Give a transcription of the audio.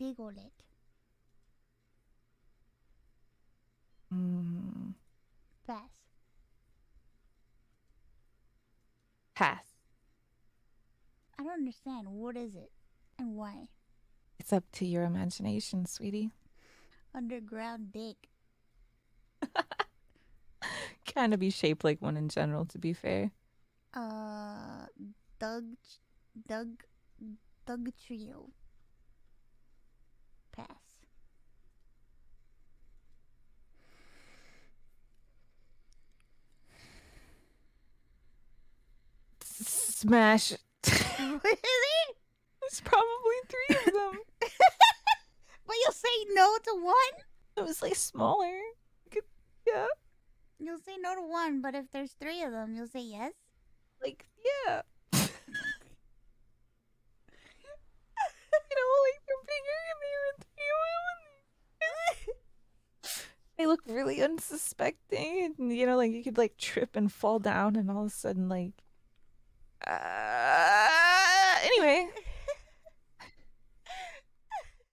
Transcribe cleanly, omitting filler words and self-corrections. Diglett. Pass. Pass. I don't understand. What is it? And why? It's up to your imagination, sweetie. Underground dick. Kind of be shaped like one in general, to be fair. Dugtrio. Pass. Smash. Really? There's probably 3 of them. But you'll say no to 1? It was like smaller. Yeah. You'll say no to 1, but if there's 3 of them, you'll say yes? Like, yeah. You know, like they're bigger and they were 3 of them. They look really unsuspecting. And, you know, like you could like trip and fall down and all of a sudden like...